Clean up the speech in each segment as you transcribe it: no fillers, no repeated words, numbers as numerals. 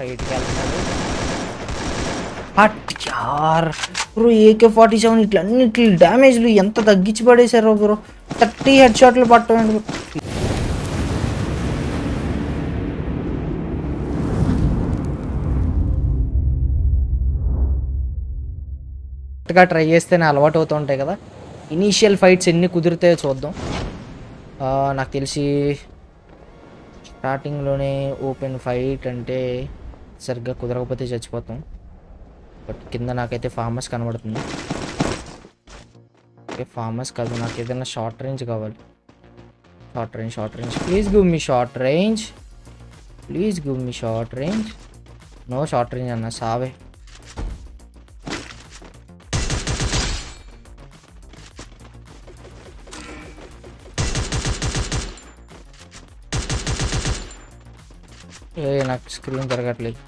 Fight हट यार bro AK47 ఇట్లాన్నిటి damage లు ఎంత తగ్గించి పడేశారో బ్రో 30 హెడ్ షాట్లు పట్టండి కరెక్ట్‌గా ట్రై చేస్తేనే అలవాటు అవుతూ ఉంటాయి కదా ఇనిషియల్ ఫైట్స్ ఎన్ని కుదిరితే చూద్దాం నాకు తెలిసి స్టార్టింగ్ లోనే ఓపెన్ ఫైట్ అంటే సరిగ్గా కుదరకపోతే చచ్చిపోతాం బట్ కింద నాకైతే ఫార్మర్స్ కనబడుతుంది ఓకే ఫార్మర్స్ కాదు నాకు ఏదైనా షార్ట్ రేంజ్ కావాలి short range please give me short range no short range అన్న సావే నాకు స్క్రీన్ జరగట్లేదు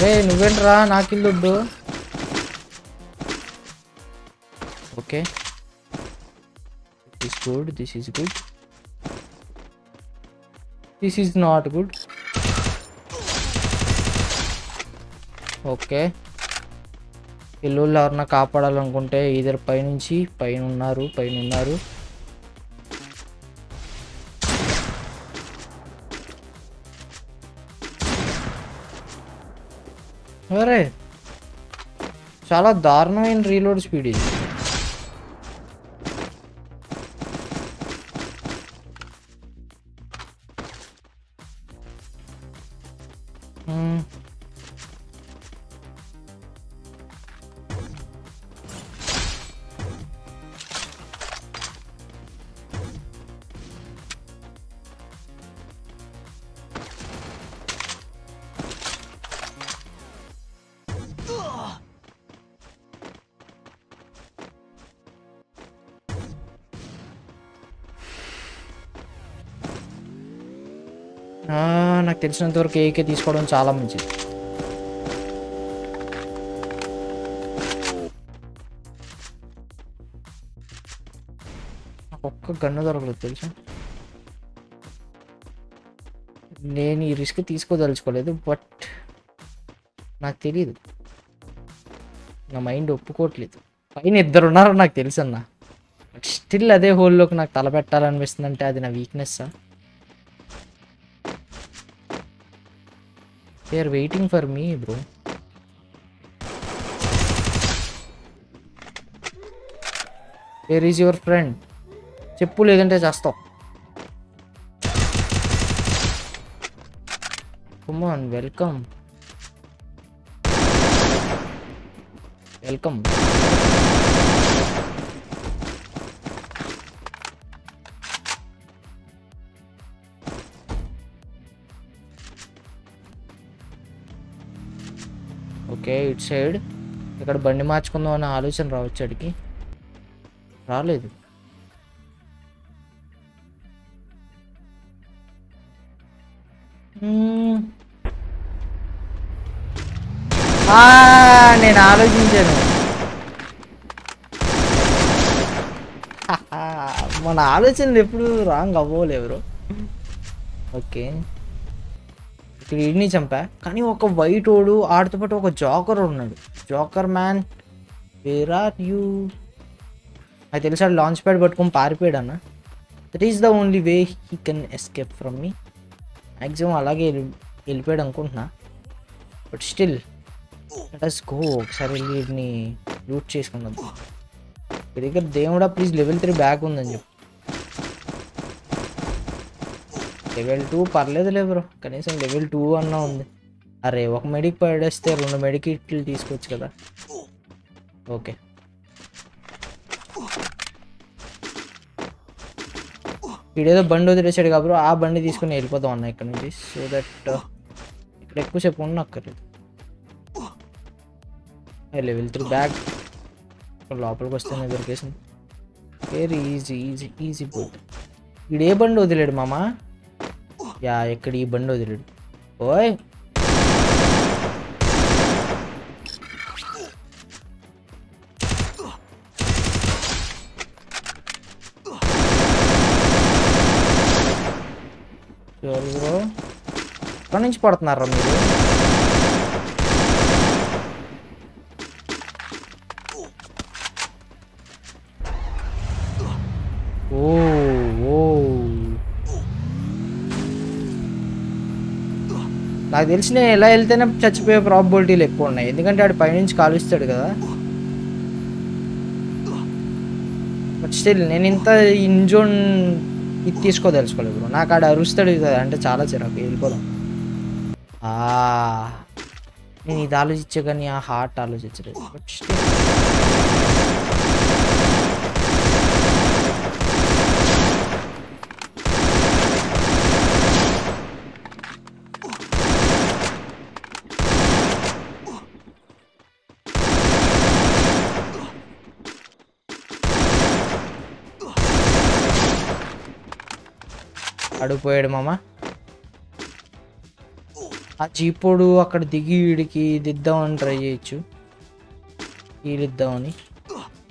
రే నువ్వేంట్రా నాకు ఇల్లుద్దు okay this is good this is not good okay పిల్లలు ఎవరన్నా కాపాడాలనుకుంటే ఇద్దరు పైనుంచి పైన ఉన్నారు అరే చాలా దారుణమైన రీలోడ్ స్పీడ్ ఇది నాకు తెలిసినంతవరకు AK తీసుకోవడం చాలా మంచిది ఒక్క గన్ను దొరకలేదు తెలుసా నేను ఈ రిస్క్ తీసుకోదలుచుకోలేదు బట్ నాకు తెలియదు నా మైండ్ ఒప్పుకోవట్లేదు పైన ఇద్దరు ఉన్నారో నాకు తెలుసు అన్న బట్ స్టిల్ అదే హోల్లోకి నాకు తలపెట్టాలనిపిస్తుంది అంటే అది నా weakness They are waiting for me, bro. Where is your friend? చెప్పు లేదంటే చేస్తావు. Come on, welcome. ఓకే ఇట్ సైడ్ ఇక్కడ బండి మార్చుకుందాం అనే ఆలోచన రావచ్చాడికి రాలేదు నేను ఆలోచించాను మన ఆలోచనలు ఎప్పుడు రాంగ్ అవ్వలేవరు ఓకే వీడిని చంపా కానీ ఒక వైట్ ఓడు ఆడితో పాటు ఒక జోకర్ ఉన్నాడు joker man where are you నాకు తెలిసి ఆడు లాంచ్ ప్యాడ్ పట్టుకొని పారిపోయాడు అన్న that is the only way he can escape from me maximum అలాగే వెళ్ళిపోయాడు అనుకుంటున్నా but still let us go ఒకసారి వెళ్ళి వీడిని లూట్ చేసుకున్నాం మీ దగ్గర దేవుడా ప్లీజ్ లెవెల్ 3 బ్యాక్ ఉందని చెప్పి లెవెల్ 2 పర్లేదులే బ్రో కనీసం లెవెల్ 2 అన్న ఉంది అరే ఒక మెడిక్ పడేస్తే 2 మెడికిట్లు తీసుకోవచ్చు కదా ఓకే వీడేదో బండి వదిలేసాడు కాబట్టి ఆ బండి తీసుకుని వెళ్ళిపోతాం అన్న ఇక్కడ నుంచి సో దట్ ఇక్కడ ఎక్కువసేపు ఉన్న అక్కర్లేదు లెవెల్ 3 బ్యాగ్ లోపలికి వస్తేనే దొరికేసింది వెరీ ఈజీ బోట్ వీడే బండి వదిలేడు మామా యా ఎక్కడ ఈ బండి వదిలేడు ఓయ్ ఎక్కడి నుంచి పడుతున్నారా మీరు? ఓ ఓ నాకు తెలిసి నేను ఎలా వెళ్తేనే చచ్చిపోయే ప్రాబిలిటీలు ఎక్కువ ఉన్నాయి, ఎందుకంటే ఆడు పైనుంచి కాలుస్తాడు కదా. బట్ స్టిల్ నేను ఇంత ఇంజోన్ ఇది తీసుకోదలుచుకోలేదు. నాకు ఆడ అరుస్తాడు కదా అంటే చాలా చిరాకు, వెళ్ళిపోదాం. నేను ఇది ఆలోచించే కానీ ఆ హార్ట్ ఆలోచించలేదు. బట్ స్టిల్ అడుగుపోయాడు మామ ఆ జీపోడు. అక్కడ దిగి వీడికి దిద్దామని ట్రై చేయొచ్చు, వీళ్ళిద్దామని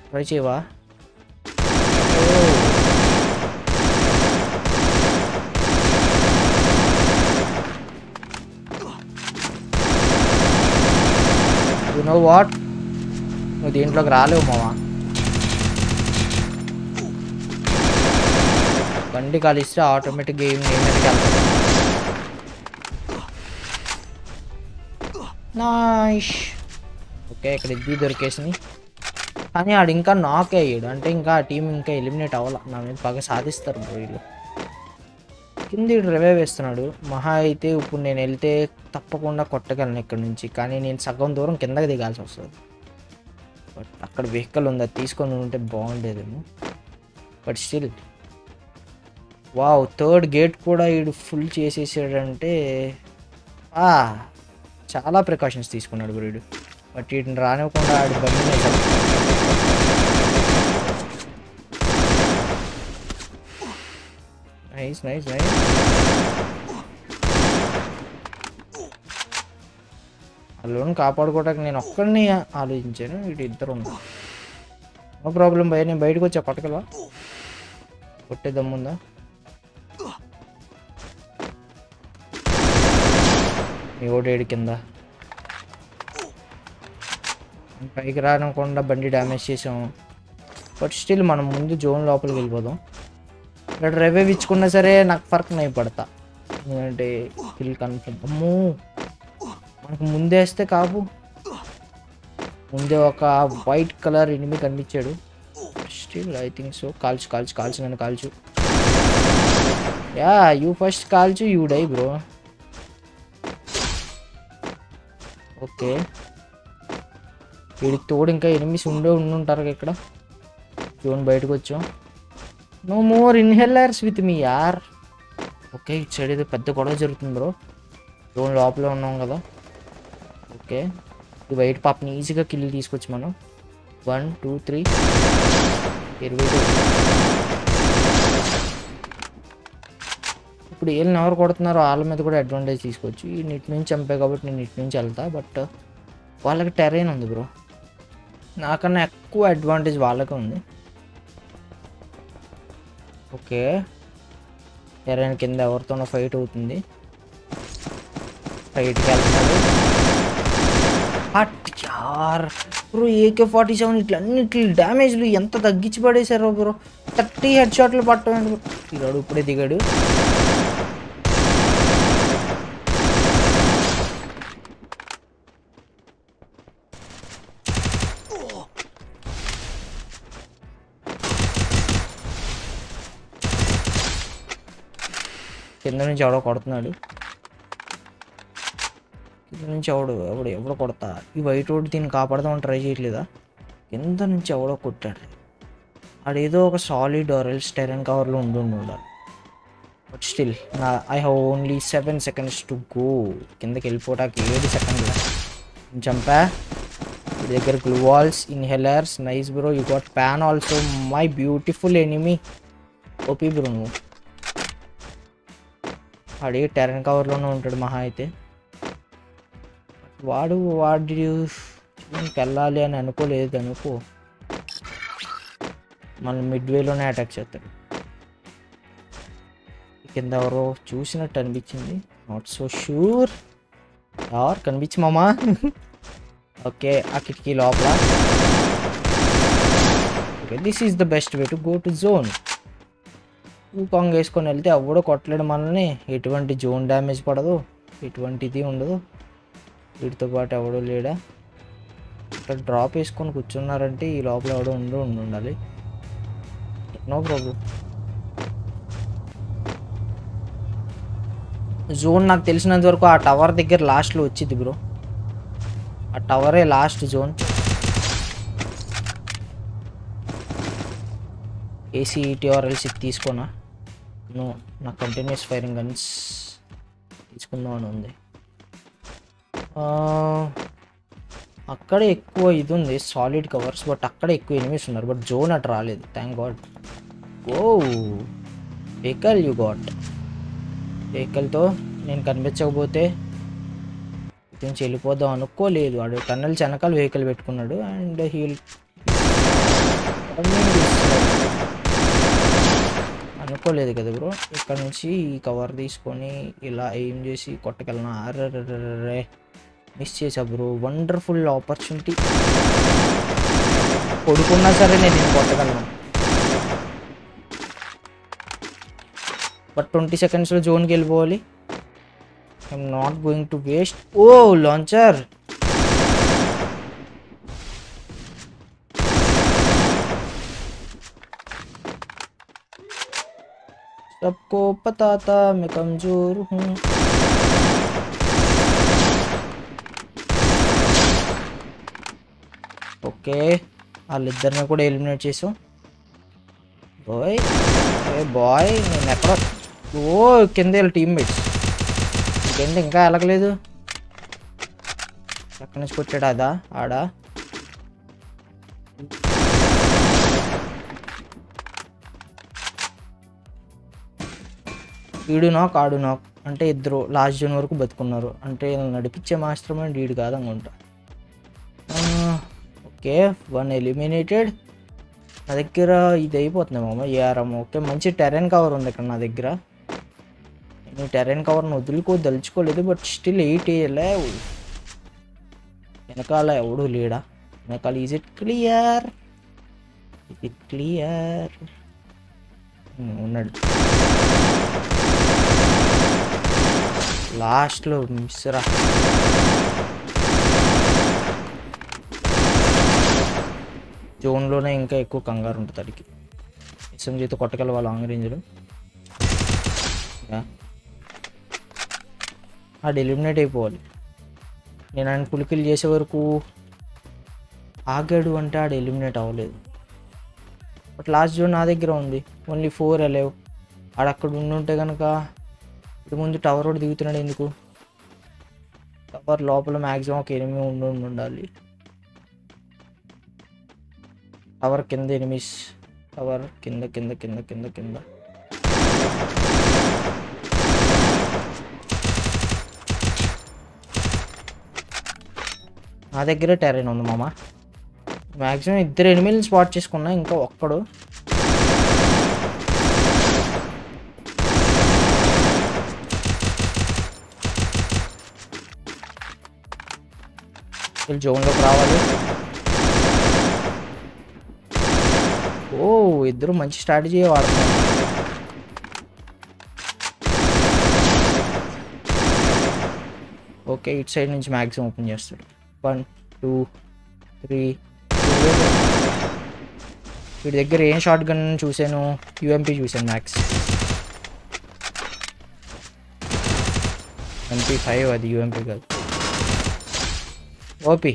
ట్రై చేయవా? యు నో వాట్, నువ్వు దీంట్లోకి రాలేవు మామ, బండి కాలిస్తే ఆటోమేటిక్ గేమ్ నైష్. ఓకే ఇక్కడ ఇది దొరికేసింది, కానీ ఆడు ఇంకా నాక్ అయ్యాడు అంటే ఇంకా ఆ టీం ఇంకా ఎలిమినేట్ అవ్వాలి. నా మీద బాగా సాధిస్తారు వీళ్ళు. కింది రివైవ్ వేస్తున్నాడు మహా అయితే. ఇప్పుడు నేను వెళ్తే తప్పకుండా కొట్టగలను ఇక్కడ నుంచి, కానీ నేను సగం దూరం కిందకి దిగాల్సి వస్తుంది. బట్ అక్కడ వెహికల్ ఉందా, తీసుకొని ఉంటే బాగుండేదేమో. But still wow, third gate కూడా వీడు ఫుల్ చేసేసాడంటే చాలా ప్రికాషన్స్ తీసుకున్నాడు వీడు. బట్ వీటిని రానివ్వకుండా ఆడు బండి నైస్ నైస్ నైస్. ఆ లోన్ కాపాడుకోవడానికి నేను ఒక్కడిని ఆలోచించాను, వీటి ఇద్దరు ఉన్నారు. నో ప్రాబ్లం భయ, నేను బయటకు వచ్చా పట్టగల, కొట్టే దమ్ముందా? మీ ఓడేడు కింద పైకి రానకుండా బండి డ్యామేజ్ చేసాము. బట్ స్టిల్ మనం ముందు జోన్ లోపలికి వెళ్ళిపోదాం. ఇక్కడ డ్రైవ్ ఇచ్చుకున్నా సరే నాకు ఫర్క్ నై పడతా, ఎందుకంటే కిల్ కన్ఫర్మ్. అమ్మో మనకు ముందేస్తే కాపు, ముందే ఒక వైట్ కలర్ ఎనిమి కనిపించాడు. స్టిల్ ఐ థింక్ సో, కాల్చు కాల్చు కాల్చు, నన్ను కాల్చు. యా యూ ఫస్ట్ కాల్చు, యూ డై బ్రో. ఓకే వీడికి తోడు ఇంకా ఎనిమిస్ ఉండుంటారు ఇక్కడ. జోన్ బయటకు వచ్చాం. No more inhalers with me యార్. ఓకే ఇటు సైడ్ ఏదో పెద్ద గొడవ జరుగుతుంది బ్రో, జోన్ లోపల ఉన్నాం కదా. ఓకే ఇది బయట పాపని ఈజీగా కిల్ తీసుకొచ్చి మనం 1 2 3 20. ఇప్పుడు వీళ్ళని ఎవరు కొడుతున్నారో వాళ్ళ మీద కూడా అడ్వాంటేజ్ తీసుకోవచ్చు. ఈ నీటి నుంచి చంపాయి కాబట్టి నేను ఇటు నుంచి వెళ్తా, బట్ వాళ్ళకి టెరైన్ ఉంది బ్రో, నాకన్నా ఎక్కువ అడ్వాంటేజ్ వాళ్ళకే ఉంది. ఓకే టెరైన్ కింద ఎవరితోనో ఫైట్ అవుతుంది, ఫైట్కి వెళ్తారు. బట్ యార్ బ్రో AK47 ఇట్లన్నిటి డ్యామేజ్లు ఎంత తగ్గించి పడేశారో బ్రో. 30 హెడ్ షాట్లు పట్టండి. ఈరోడు ఇప్పుడే దిగాడు. కింద నుంచి ఎవడో కొడుతున్నాడు, కింద నుంచి ఎవడో కొడతా. ఈ వైట్ రోడ్ దీన్ని కాపాడదామని ట్రై చేయట్లేదా? కింద నుంచి ఎవడో కొట్టాడు. ఆడేదో ఒక సాలిడ్ ఆరల్ స్టైరన్ కవర్లో ఉండాలి. But still I have only 7 seconds to go. కిందకి వెళ్ళిపోవటానికి 7 seconds చంపా. ఈ దగ్గర glue walls, inhalers. Nice bro, you got pan also my beautiful enemy. OP bro నువ్వు. అడి టెరన్ కవర్లోనే ఉంటాడు మహా అయితే. వాడు వెళ్ళాలి అని అనుకోలేదు, అనుకో మనం మిడ్వేలోనే అటాక్ చేస్తాడు. కింద ఎవరో చూసినట్టు అనిపించింది, Not so sure. Or convince mama. Okay, I could kill all black. Okay, this is the best way to go to zone. Congress Conelta, Voda Cotlet Manane, 820 zone damage padado, 820 the undo. It the part Avodo Leda. The drop is con Kuchuna and tea, Loblado undo Nundale. No problem. Zone నాకు తెలిసినంత వరకు ఆ tower దగ్గర last లో వచ్చింది bro ఆ టవరే last zone ఏసీ టిఆర్ఎల్ సి తీసుకోనా నో నా కంటిన్యూస్ ఫైరింగ్ గన్స్ తీసుకుందామని ఉంది అక్కడ ఎక్కువ ఇది ఉంది సాలిడ్ కవర్స్ బట్ అక్కడ ఎక్కువ ఎనిమిస్ ఉన్నారు బట్ జోన్ అట రాలేదు thank God oh vehicle you got Vehicle to నేను కనిపించకపోతే నుంచి వెళ్ళిపోదాం అనుకోలేదు వాడు టన్నెల్ వెనకాల వెహికల్ పెట్టుకున్నాడు అండ్ హీల్ అనుకోలేదు కదా బ్రో ఇక్కడ నుంచి కవర్ తీసుకొని ఇలా ఏం చేసి కొట్టగలనా అరెరెరె మిస్ చేశా బ్రో వండర్ఫుల్ ఆపర్చునిటీ కొడుకున్నా సరే నేను కొట్టగలను But 20 seconds lo zone ki vellipovali I'm not going to waste oh launcher sabko pata tha main kamzor hu okay all iddarni kuda eliminate chesu boy hey boy nen ekra Oh, Kendall teammates. Kendall, क्या अलग ले दो? लकने इसको चढ़ा दा, आड़ा. Video ना कार्डू ना. अंटे इधरो लास्ट जनवर को बद करना रो. अंटे नडी पिच्चे मास्टर में डीड का था घंटा. Okay, one eliminated. ना देखिरा इधर ही पहुँचने मामा यार हम ओके मंचे terrain cover उन्हें करना देखिरा नहीं terrain cover नोटुल को दल्च को लेते but still 8 ये लाये मैंने कहा लाये उड़ो लेड़ा मैंने कहा is it clear is it clear उन्हें last लो मिसरा जोन लोने इनका एक को कंगार उन्नत तरीके इसमें जेतो कॉटकल वाला आंगे रेंजरों हाँ डेलिमिनेट एक बॉल ये नान पुल के लिए से वर को आगे डू अंटा डेलिमिनेट आओ ले बट लास्ट जोन आधे ग्राउंड दी ओनली 4 है ले वो आड़ा करूँगा टेकन का तो मुझे टावर रोड दी उतना डेंड को टावर लॉपल मैक्सिमम केरम में उन्नत डाली Tower kinda enemies. Tower kinda. I think it's terrain on the mama. Maximum 3 enemies spot chase kunna inka okkadu. Kill zone lo raavali. Oh, इधर मंची strategy है वाला। Okay, each side నుంచి maximum open చేస్తాడు. 1, 2, 3. వీడి దగ్గర ఏం షాట్ గన్ చూసాను UMP చూసాను max. MP5 అది UMP కాదు. OP.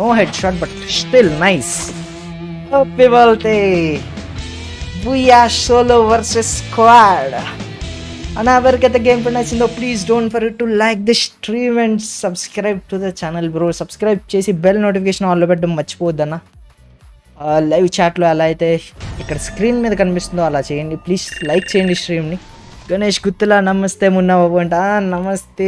No headshot but still nice. Hope people say we are solo versus squad. Another game for nice though. Please don't forget to like the stream and subscribe to the channel, bro. Subscribe, chesi bell notification all about the much po dana. Live chat lo ala ite ikkada screen meeda kanipisthundo ala cheyandi. Please like cheyandi stream ni. Ganesh Guttala namaste munna babu anta namaste.